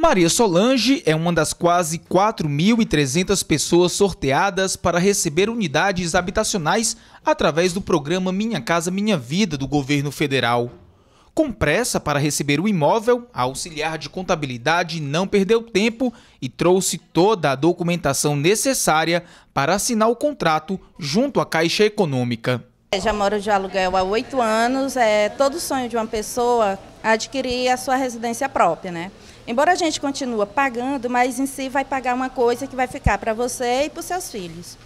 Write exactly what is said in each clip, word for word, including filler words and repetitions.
Maria Solange é uma das quase quatro mil e trezentas pessoas sorteadas para receber unidades habitacionais através do programa Minha Casa Minha Vida do governo federal. Com pressa para receber o imóvel, a auxiliar de contabilidade não perdeu tempo e trouxe toda a documentação necessária para assinar o contrato junto à Caixa Econômica. Já moro de aluguel há oito anos, é todo sonho de uma pessoa adquirir a sua residência própria, né? Embora a gente continue pagando, mas em si vai pagar uma coisa que vai ficar para você e para os seus filhos.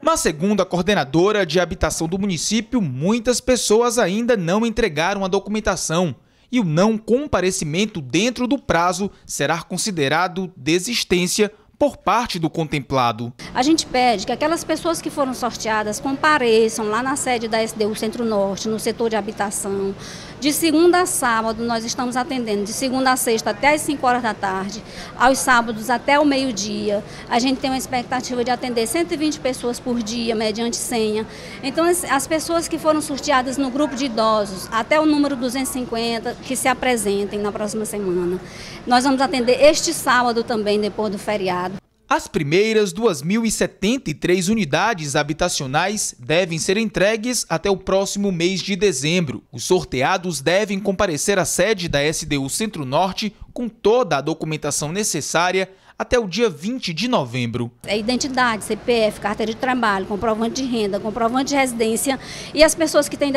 Mas segundo a coordenadora de habitação do município, muitas pessoas ainda não entregaram a documentação e o não comparecimento dentro do prazo será considerado desistência por parte do contemplado. A gente pede que aquelas pessoas que foram sorteadas compareçam lá na sede da S D U Centro-Norte, no setor de habitação. De segunda a sábado nós estamos atendendo, de segunda a sexta até as cinco horas da tarde, aos sábados até o meio-dia. A gente tem uma expectativa de atender cento e vinte pessoas por dia, mediante senha. Então as pessoas que foram sorteadas no grupo de idosos, até o número duzentos e cinquenta, que se apresentem na próxima semana. Nós vamos atender este sábado também, depois do feriado. As primeiras duas mil e setenta e três unidades habitacionais devem ser entregues até o próximo mês de dezembro. Os sorteados devem comparecer à sede da S D U Centro-Norte com toda a documentação necessária até o dia vinte de novembro. É identidade, C P F, carteira de trabalho, comprovante de renda, comprovante de residência e as pessoas que têm,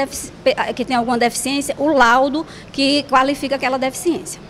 que têm alguma deficiência, o laudo que qualifica aquela deficiência.